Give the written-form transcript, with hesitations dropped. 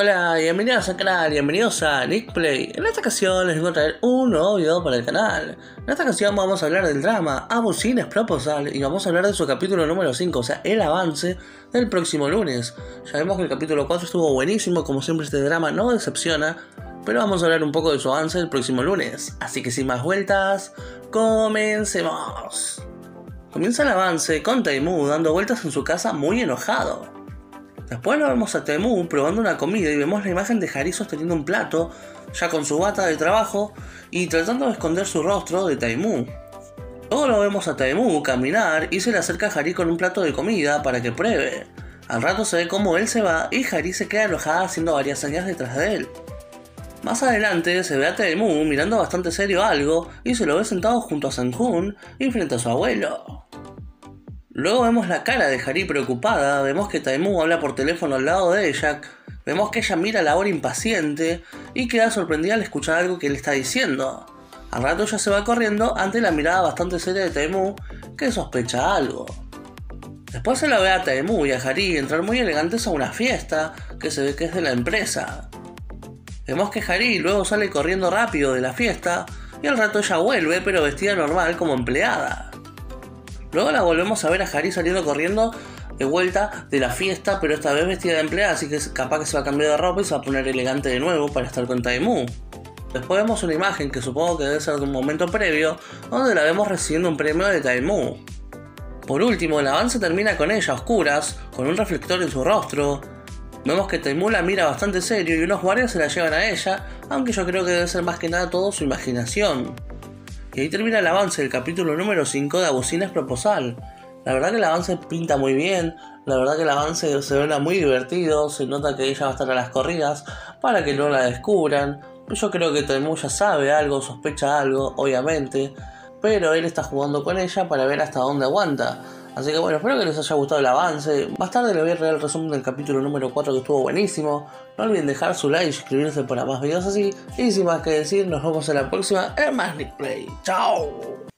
Hola, bienvenidos al canal, bienvenidos a Nick Play. En esta ocasión les voy a traer un nuevo video para el canal. En esta ocasión vamos a hablar del drama A Business Proposal y vamos a hablar de su capítulo número 5, o sea, el avance del próximo lunes. Ya vemos que el capítulo 4 estuvo buenísimo, como siempre este drama no decepciona, pero vamos a hablar un poco de su avance el próximo lunes. Así que sin más vueltas, comencemos. Comienza el avance con Tae-mu dando vueltas en su casa muy enojado. Después lo vemos a Tae-mu probando una comida y vemos la imagen de Hari sosteniendo un plato, ya con su bata de trabajo y tratando de esconder su rostro de Tae-mu. Luego lo vemos a Tae-mu caminar y se le acerca a Hari con un plato de comida para que pruebe. Al rato se ve cómo él se va y Hari se queda enojada haciendo varias señas detrás de él. Más adelante se ve a Tae-mu mirando bastante serio algo y se lo ve sentado junto a Sanjun y frente a su abuelo. Luego vemos la cara de Hari preocupada, vemos que Tae-mu habla por teléfono al lado de ella, vemos que ella mira la hora impaciente y queda sorprendida al escuchar algo que le está diciendo. Al rato ella se va corriendo ante la mirada bastante seria de Tae-mu, que sospecha algo. Después se la ve a Tae-mu y a Hari entrar muy elegantes a una fiesta que se ve que es de la empresa. Vemos que Hari luego sale corriendo rápido de la fiesta y al rato ella vuelve pero vestida normal como empleada. Luego la volvemos a ver a Hari saliendo corriendo de vuelta de la fiesta, pero esta vez vestida de empleada, así que capaz que se va a cambiar de ropa y se va a poner elegante de nuevo para estar con Tae-mu. Después vemos una imagen que supongo que debe ser de un momento previo, donde la vemos recibiendo un premio de Tae-mu. Por último, el avance termina con ella a oscuras, con un reflector en su rostro. Vemos que Tae-mu la mira bastante serio y unos guardias se la llevan a ella, aunque yo creo que debe ser más que nada todo su imaginación. Y ahí termina el avance del capítulo número 5 de A Business Proposal. La verdad que el avance pinta muy bien, la verdad que el avance se ve muy divertido, se nota que ella va a estar a las corridas para que no la descubran. Yo creo que Tae-mu ya sabe algo, sospecha algo, obviamente, pero él está jugando con ella para ver hasta dónde aguanta. Así que bueno, espero que les haya gustado el avance. Más tarde les voy a traer el resumen del capítulo número 4 que estuvo buenísimo. No olviden dejar su like y suscribirse para más videos así. Y sin más que decir, nos vemos en la próxima en más Nick Play. ¡Chao!